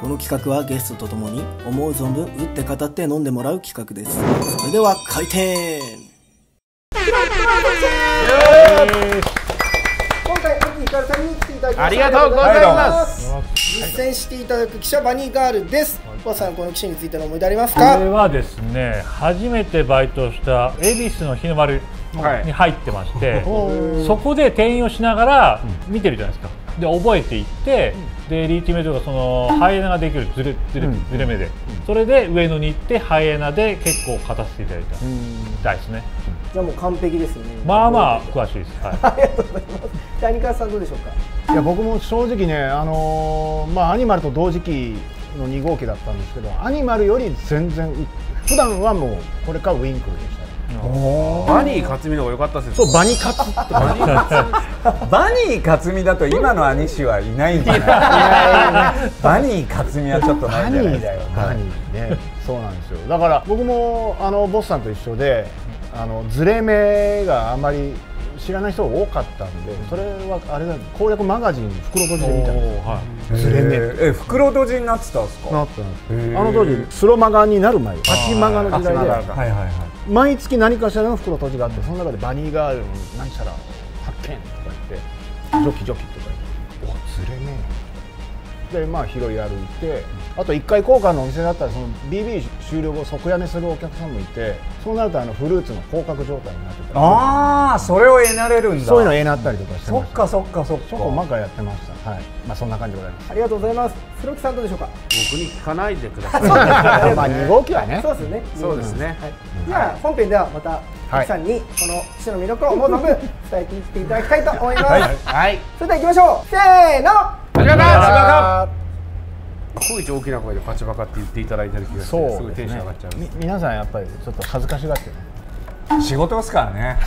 この企画はゲストとともに思う存分打って語って飲んでもらう企画です。それでは開店。今回沖ヒカルさんに来ていただきました。ありがとうございます。実践していただく記者バニーガールです。小林さん、この記者についての思い出ありますか？これはですね、初めてバイトした恵比寿の日の丸に入ってまして、はい、そこで店員をしながら見てるじゃないですか。で覚えていって、でリーチ目とかそのハイエナができるズレ目で、それで上野に行ってハイエナで結構勝たせていただいたみたいですね。じゃあもう完璧ですよね。まあまあ詳しいです。はい、ありがとうございます。谷川さんどうでしょうか？いや僕も正直ね、まあアニマルと同時期の2号機だったんですけど、アニマルより全然普段はもうこれかウインクルでした。バニー勝美の方が良かったです。そう、バニ勝ってバニー勝美だと今の兄氏はいないんじゃない？バニー勝美はちょっとないんじゃないですか。バニーね、そうなんですよ。だから僕もボスさんと一緒で、ズレ目があんまり知らない人が多かったんで、それはあれだ、攻略マガジン袋閉じで見たんですよ。ズレ目。え、袋閉じになってたんですか？なってた。あの当時スロマガになる前、パチマガの時代で、毎月何かしらの袋閉じがあって、その中でバニーガールの何したら発見とか言って、ジョキジョキとか言って、おズレ目でまあ拾い歩いて、あと1回交換のお店だったら、その BB 終了後即やめするお客さんもいて、そうなるとフルーツの広角状態になってたり、ああそれをえなれるんだ、そういうのえなったりとかしてました。そっかそっかそっか、そこまかやってました。はい、まあそんな感じでございます。ありがとうございます。黒木さんどうでしょうか？僕に聞かないでください。まあ2号機はね、そうですね、そうですね。じゃあ本編ではまた黒木さんにこの機種の魅力を思う存分伝えていっていただきたいと思います。はい、それでは行きましょう。せーの、パチバカ。こういち大きな声でパチバカって言っていただいてる気がして、すごいテンション上がっちゃう。皆さんやっぱりちょっと恥ずかしがってね。仕事ですからね。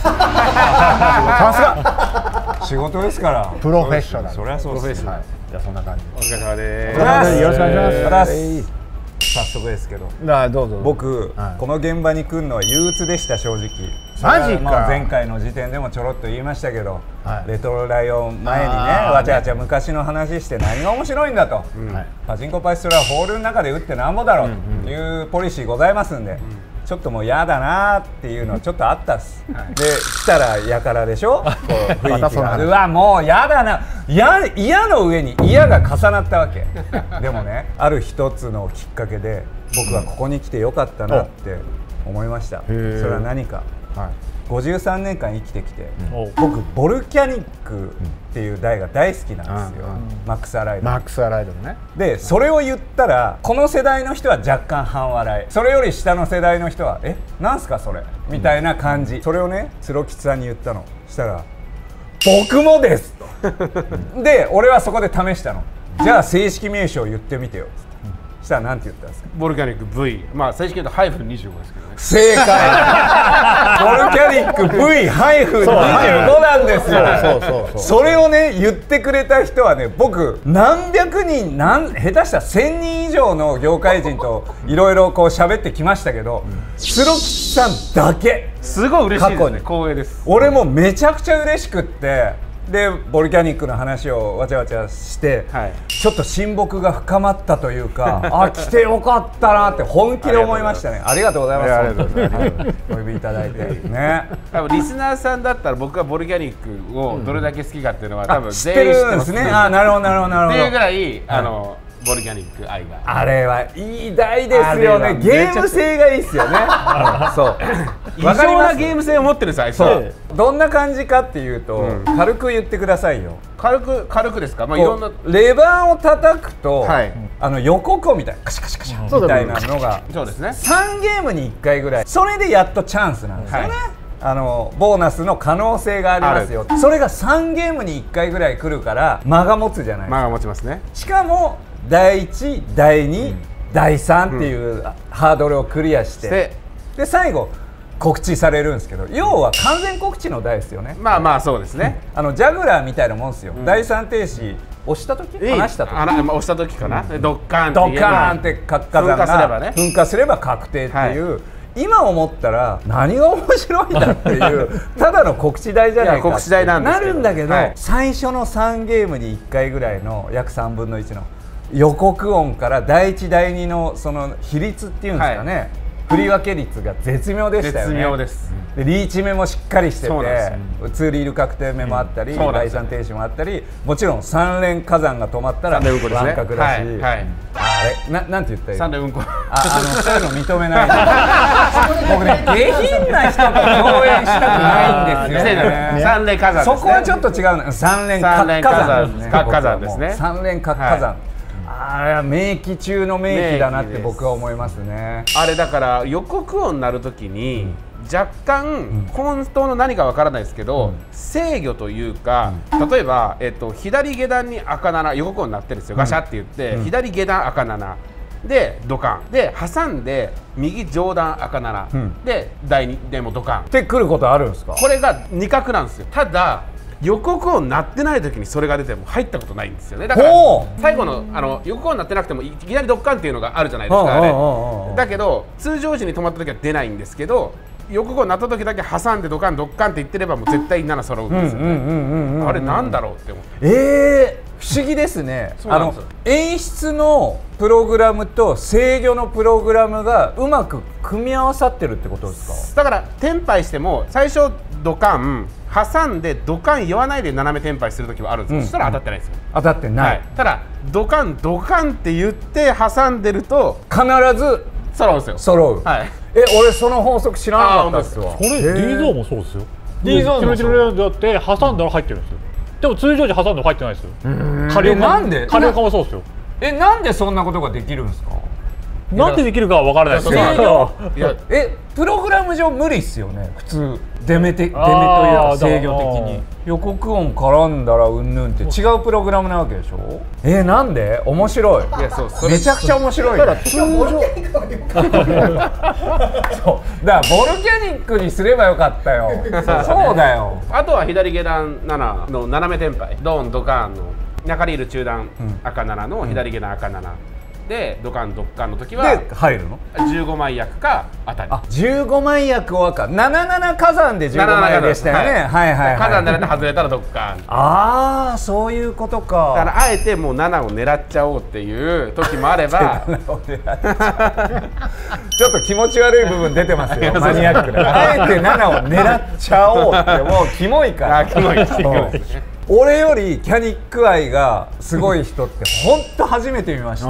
仕事ですから。プロフェッショナル。それはそうです。じゃあそんな感じ。お疲れ様です。よろしくお願いします。早速ですけど、どうぞ。僕この現場に来るのは憂鬱でした正直。マジか。前回の時点でもちょろっと言いましたけど、レトロライオン前にね、わちゃわちゃ昔の話して何が面白いんだと、パチンコパチスロはホールの中で打ってなんぼだろうというポリシーございますんで、ちょっともう嫌だなっていうのはちょっとあったっす。で来たらやからでしょ、雰囲気が。うわもう嫌だな、嫌の上に嫌が重なったわけ。でもね、ある一つのきっかけで僕はここに来てよかったなって思いました。それは何か、53年間生きてきて、僕ボルキャニックっていう台が大好きなんですよ、マックス・アライド。マックス・アライドね。でそれを言ったらこの世代の人は若干半笑い、それより下の世代の人は「えなんすかそれ」みたいな感じ。それをね鶴吉さんに言ったの。したら「僕もです!」と。で俺はそこで試したの。じゃあ正式名称言ってみてよ。したらなんて言ったんですか？ボルキャニック V、まあ正式に言うとハイフン25ですけどね。正解。ボルキャニック V ハイフン25なんですよ。それをね言ってくれた人はね、僕何百人、下手したら1000人以上の業界人といろいろこう喋ってきましたけど、鶴吉さんだけ。すごい嬉しいですね。光栄です。俺もめちゃくちゃ嬉しくって。でボルキャニックの話をわちゃわちゃして、はい、ちょっと親睦が深まったというか、あ来てよかったなって本気で思いましたね。ありがとうございます。お呼びいただいてね。多分リスナーさんだったら僕はボルキャニックをどれだけ好きかっていうのは多分全員知ってるんですね。あなるほどなるほどなるほど。っていうぐらいボルキャニック愛があれはいい台ですよね。ゲーム性がいいですよね。そう異常なゲーム性を持ってるんです。そうどんな感じかっていうと軽く言ってくださいよ。軽くですか？まあいろんなレバーを叩くと横こみたいなカシャカシャカシャみたいなのがそうですね。3ゲームに1回ぐらい、それでやっとチャンスなんですよね。ボーナスの可能性がありますよ。それが3ゲームに1回ぐらい来るから間が持つじゃないですか。間が持ちますね。しかも第1、第2、第3っていうハードルをクリアしてで最後告知されるんですけど、要は完全告知の台ですよね。まあまあそうですね。ジャグラーみたいなもんですよ。第三停止押した時、離した時、押した時かな。ドッカーン、ドッカーンって火山が噴火すれば確定っていう。今思ったら何が面白いんだっていうただの告知台じゃないかってなるんだけど、最初の3ゲームに1回ぐらいの約3分の1の。予告音から第1第2のその比率っていうんですかね、振り分け率が絶妙でしたよね。絶妙です。でリーチ目もしっかりしてて、ツーリール確定目もあったり、第3停止もあったり、もちろん3連火山が止まったら三連確だし、あれなんて言ったらいい？三連運行。そういうの認めない。僕ね下品な人と共演したくないんですよね。三連火山。そこはちょっと違うの。三連火山ですね。三連火山。あれは名機中の名機だなって僕は思いますね。あれだから予告音になるときに若干本当の何かわからないですけど、制御というか、例えば左下段に赤7、予告音になってるんですよ、ガシャって言って左下段赤7でドカンで挟んで右上段赤7で第2でもドカンってくることあるんですか？これが2角なんですよ。ただ予告音鳴ってない時にそれが出ても入ったことないんですよね。だから最後の予告音鳴ってなくてもいきなりドッカンっていうのがあるじゃないですか。あれだけど通常時に止まった時は出ないんですけど、予告音鳴った時だけ挟んでドカンドッカンって言ってればもう絶対7揃うんですよね。あれなんだろうって思って、不思議ですね。演出のプログラムと制御のプログラムがうまく組み合わさってるってことですか？だからテンパイしても最初ドカン挟んでドカン言わないで斜めテンパイするときはあるんですよ。そしたら当たってないですよ。当たってない。ただドカンドカンって言って挟んでると必ず揃うんですよ。揃う。はい。俺その法則知らなかったですわ。これ D ゾーンもそうですよ。D ゾーン気持ちのレイだって挟んだら入ってるんですよ。でも通常時挟んだら入ってないですよ。なんで？カレオカもそうですよ。なんでそんなことができるんですか？なんでできるかは分からないですけど、プログラム上無理っすよね。普通出目というか制御的に予告音絡んだらうんぬんって違うプログラムなわけでしょ。なんで？面白い。めちゃくちゃ面白い。だから通常ボルキャニックにすればよかったよ。そうだよ。あとは左下段7の斜めテンパイドンドカーンの中リール中段赤7の左下段赤7でドカンドッカンの時は入るの15枚役か当たり。15枚役を赤77火山で15枚でしたよね。火山狙って外れたらドッカン。ああそういうことか。だからあえてもう7を狙っちゃおうっていう時もあればちょっと気持ち悪い部分出てますよ。マニアックであえて7を狙っちゃおうってもうキモいから。キモいキモい。俺よりキャニック愛がすごい人って本当初めて見ました。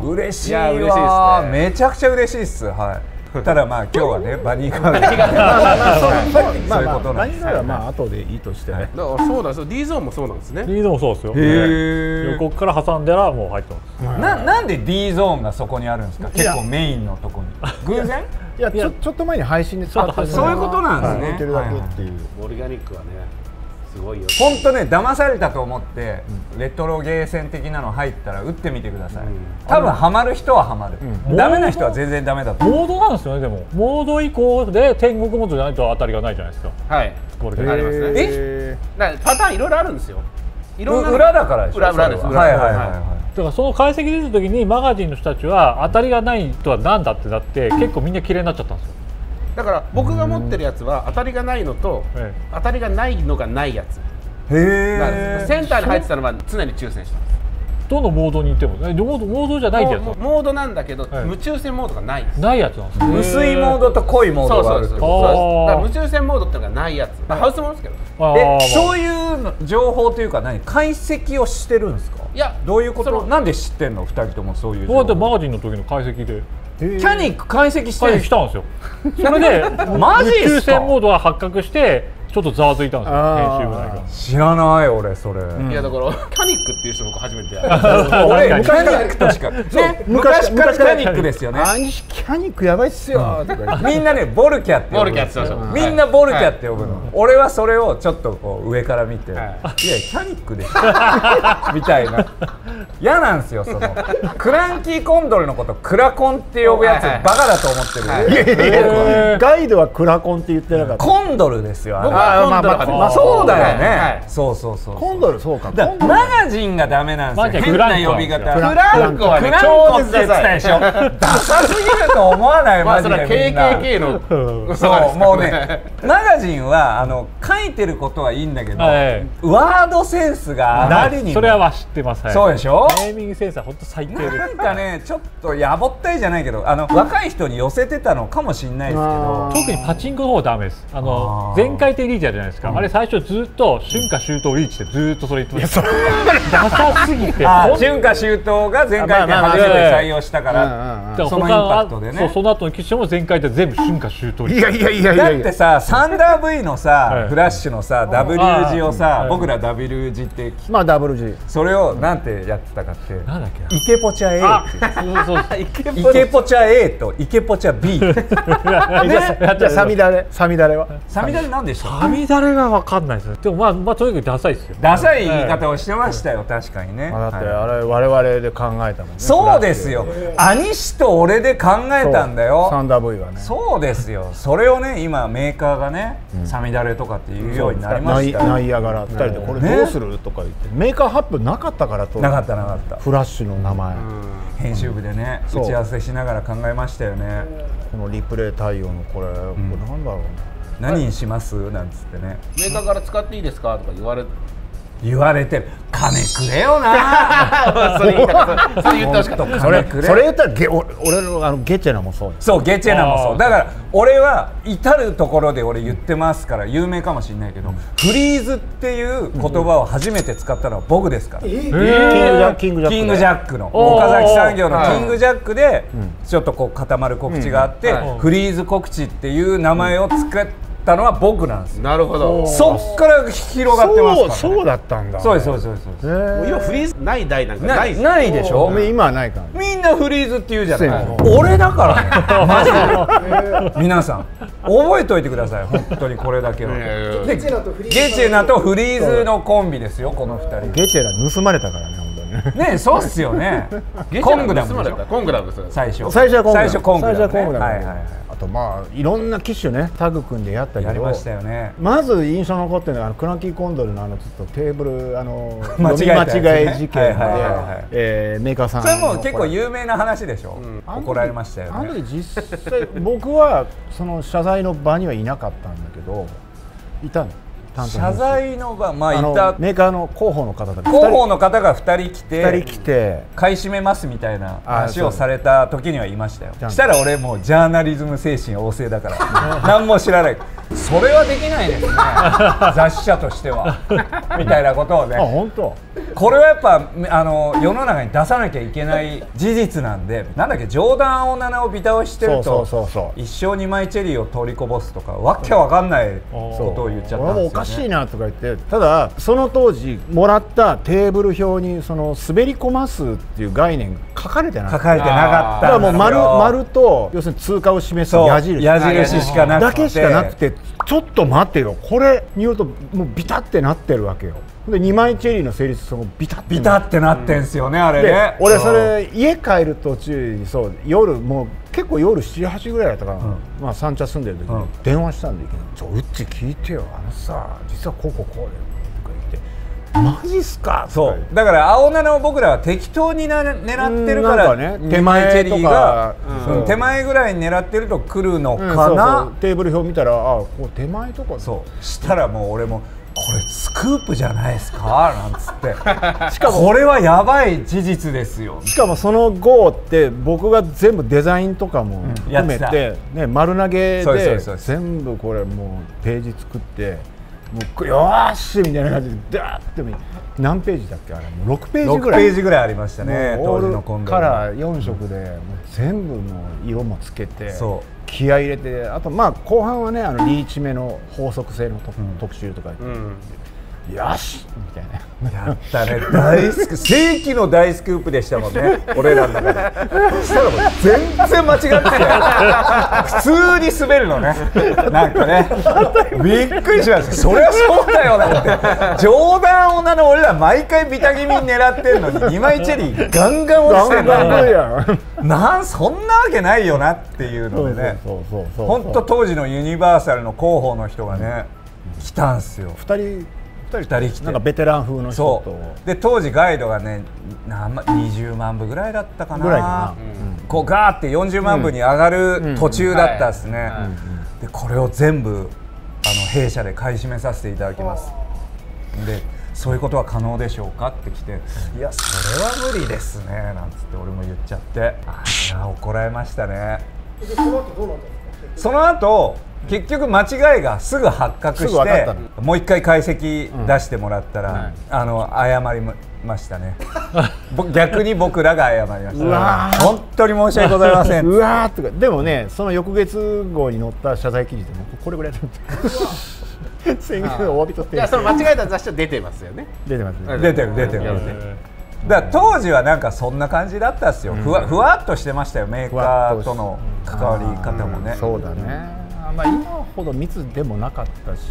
嬉しいわ。めちゃくちゃ嬉しいっす。ただまあ今日はねバニーガールそういうことなんです。バニーガールはまあ後でいいとしてね。そうだそう。D ゾーンもそうなんですね。D ゾーンもそうですよ。予告から挟んだらもう入ってます。なんで D ゾーンがそこにあるんですか？結構メインのとこに偶然？いやちょっと前に配信でそういうことなんですね。オルガニックはね本当ね騙されたと思ってレトロゲーセン的なの入ったら打ってみてください。多分ハマる人はハマる、ダメな人は全然ダメだと。モードなんですよね。でもモード以降で天国モードじゃないと当たりがないじゃないですか。はい、これでありますね。だからパターンいろいろあるんですよ。いろんな裏だからでしょ。裏です。はいはいはい。だからその解析出た時にマガジンの人たちは当たりがないとはなんだってなって結構みんな綺麗になっちゃったんですよ。だから僕が持ってるやつは当たりがないのと当たりがないのがないやつ。センターに入ってたのは常に抽選したんです。どのモードにいてもモードじゃないってやつ。モードなんだけど無抽選モードがない。ないやつなんです。薄いモードと濃いモードがある。そうそうそう。無抽選モードってのがないやつ。ハウスもんですけど。そういう情報というか何解析をしてるんですか？いやどういうこと？なんで知ってんの二人ともそういう。どうやってマガジンの時の解析で。キャニック解析してきたんですよ。それで宇宙船モードが発覚してちょっとざわついたんですよ。編集部知らない俺それ。いやだからキャニックっていう人僕初めて。俺キャニックとしか昔からキャニックですよね。キャニックやばいっすよ。みんなねボルキャって呼ぶ。みんなボルキャって呼ぶの。俺はそれをちょっとこう上から見ていやキャニックでみたいな。嫌なんですよそのクランキーコンドルのことクラコンって呼ぶやつバカだと思ってる。ガイドはクラコンって言ってなかった。コンドルですよ。僕そうだよね。そうそうそう。コンドルそうか。マガジンがダメなんですよ。変な呼び方。フランコはね、超絶ダサい。ダサすぎると思わないマジで。KKK のそうもうね、マガジンは書いてることはいいんだけど、ワードセンスがあまりに。それは知ってます。そうでしょ。ネーミングセンスは本当最低です。なんかね、ちょっとやぼったいじゃないけど、若い人に寄せてたのかもしれないですけど。特にパチンコの方ダメです。全回転リーチャーじゃないですか。あれ最初ずっと春夏秋冬リーチってずっとそれ言ってました。ダサすぎて。春夏秋冬が全回転初めて採用したから。そのインパクトでね。その後の機種も全回転全部春夏秋冬。いやいやいやいや。だってさ、サンダー V のさ、フラッシュのさ、W 字をさ、僕ら W 字って。まあ W 字。それをなんてやってたかって。なんだっけ。イケポチャ A。イケポチャ A とイケポチャ B。じゃあサミダレ。サミダレは。サミダレなんでしょう。サミダレがわかんないです。でもまあとにかくダサいですよ。ダサい言い方をしてましたよ。確かにね。だってあれ我々で考えたもんね。そうですよ。兄氏と俺で考えたんだよ。サンダー V はね。そうですよ。それをね今メーカーがねサミダレとかっていうようになりました。ナイアガラ二人でこれどうするとか言ってメーカー発表なかったからと。なかったなかった。フラッシュの名前。編集部でね打ち合わせしながら考えましたよね。このリプレイ対応のこれなんだろうね。何にしますなんつってね、メーカーから使っていいですかとか言われてる。金くれよな。それ言ってほしかった。それ言ったら俺のゲチェナもそう。そうゲチェナもそう。だから俺は至る所で俺言ってますから有名かもしれないけど、フリーズっていう言葉を初めて使ったのは僕ですから。キングジャックの岡崎産業のキングジャックでちょっとこう固まる告知があって、フリーズ告知っていう名前を使って。たのは僕なんです。なるほど。そっから広がってますからね。そうだったんだ。そうです。今フリーズない代なんかないでしょ。今はないから。みんなフリーズって言うじゃない。俺だから。マジで。皆さん覚えといてください。本当にこれだけは。ゲチェナとフリーズのコンビですよ。この二人。ゲチェナ盗まれたからね。ね、そうっすよね。コングダムでしょ。コングダムです。最初コングダム。あとまあいろんな機種ねタグ組んでやったりやりましたよね。まず印象残ってるのはクランキーコンドルのちょっとテーブル間違い事件でメーカーさん。それも結構有名な話でしょ。怒られましたよね。あの時実際僕はその謝罪の場にはいなかったんだけどいたの。謝罪の場、まあ、いたメーカーの広報の方が2人来て買い占めますみたいな話をされた時にはいましたよ。したら俺もうジャーナリズム精神旺盛だから何も知らない。それはできないですね雑誌社としてはみたいなことをね。あ、本当これはやっぱ世の中に出さなきゃいけない事実なんで、なんだっけ冗談を7をビタをしてると一生2枚チェリーを取りこぼすとかわけわかんないことを言っちゃったんですよ。おかしいなとか言って、ただその当時もらったテーブル表にその滑り込ますっていう概念書かれてなかった。だからもう丸と要するに通過を示す矢印しかなくてだけしかなくて、ちょっと待ってよこれによるともうビタってなってるわけよ。で2枚チェリーの成立そのビタってなってんすよね、あれね。俺それ家帰る途中にそう夜もう結構夜7、8ぐらいだったから、まあ三茶住んでる時に電話したんでうっち聞いてよさ実はこうでとか言ってマジっすか。そうだから青菜を僕らは適当に狙ってるから手前チェリーが手前ぐらいに狙ってると来るのかな。テーブル表見たらあ手前とかそうしたらもう俺も。これスクープじゃないですかなんつってしかもこれはやばい事実ですよ。しかもその号って僕が全部デザインとかも含めて、ね、丸投げで全部これもうページ作ってもうよーしみたいな感じでダーッて何ページだっけあれもう6ページぐらいありましたね。当時のコンドルから4色でもう全部もう色もつけて。そう気合い入れて、あとまあ後半はねリーチ目の法則性の特集とかよしみたいなやったね。大スク世紀の大スクープでしたもんね俺らの中で。したらもう全然間違ってない普通に滑るのねなんかねびっくりしました。そりゃそうだよだって冗談女の俺ら毎回ビタ気味に狙ってるのに2枚チェリーガンガン落ちてるなんそんなわけないよなっていうのでね、本当当時のユニバーサルの広報の人がね来たんすよ。2人来て、なんかベテラン風の人とで、当時ガイドがね20万部ぐらいだったかなぐらいかな、こうガーって40万部に上がる途中だったですね。でこれを全部弊社で買い占めさせていただきます、でそういうことは可能でしょうかって来て、いやそれは無理ですねなんつって俺も言っちゃって、ああ怒られましたね。その後結局間違いがすぐ発覚して、もう一回解析出してもらったら謝りましたね。逆に僕らが謝りました。本当に申し訳ございません。うわーとかでもね、その翌月号に載った謝罪記事でもこれぐらいだった。先月のお詫びとって、いやその間違えた雑誌は出てますよね。出てますね。出てる。だから当時はなんかそんな感じだったっすよ。ふわっとしてましたよ、メーカーとの関わり方もね。そうだね。まあ今ほど密でもなかったし、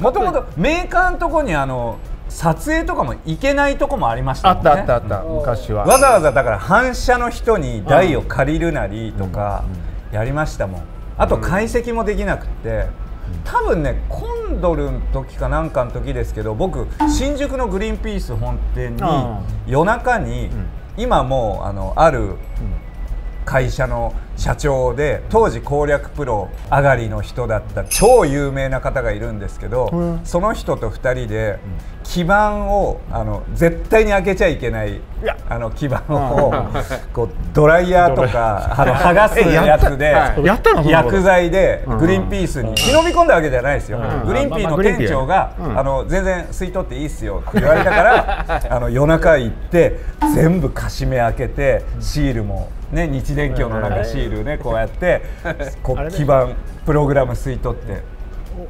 もともとメーカーのとこに撮影とかも行けないとこもありましたもんね。あったあったあった、昔はわざわざだから反射の人に台を借りるなりとかやりましたもん。あと解析もできなくて、多分ねコンドルの時かなんかの時ですけど、僕新宿のグリーンピース本店に夜中に、今もうある会社の社長で当時攻略プロ上がりの人だった超有名な方がいるんですけど、その人と2人で基板を絶対に開けちゃいけない基板をこうドライヤーとか剥がすやつで薬剤でグリーンピースに忍び込んだわけじゃないですよ。グリーンピースの店長が全然吸い取っていいっすよって言われたから、夜中行って全部かしめ開けて、シールもね日電協の中シールねこうやって基板プログラム吸い取って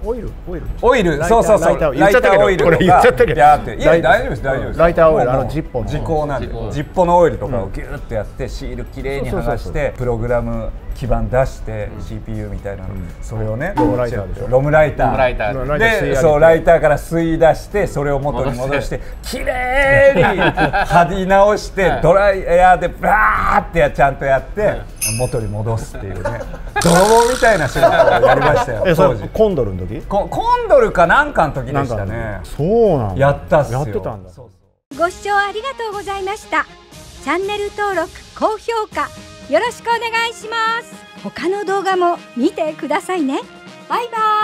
オイルそうライターオイルとか、いや大丈夫です大丈夫です、ライターオイル時効なんで10本のオイルとかをギューッとやってシールきれいに剥がしてプログラム基板出して CPU みたいなの、それをねロムライターでライターから吸い出して、それを元に戻してきれいに貼り直してドライヤーでバーってちゃんとやって元に戻すっていうね、泥棒みたいな仕事をやりましたよ当時。コンドルの時、コンドルかなんかの時でしたね。そうなんだ、やったっすよ、やってたんだ。ご視聴ありがとうございました。チャンネル登録高評価よろしくお願いします。他の動画も見てくださいね。バイバイ。